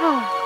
Oh.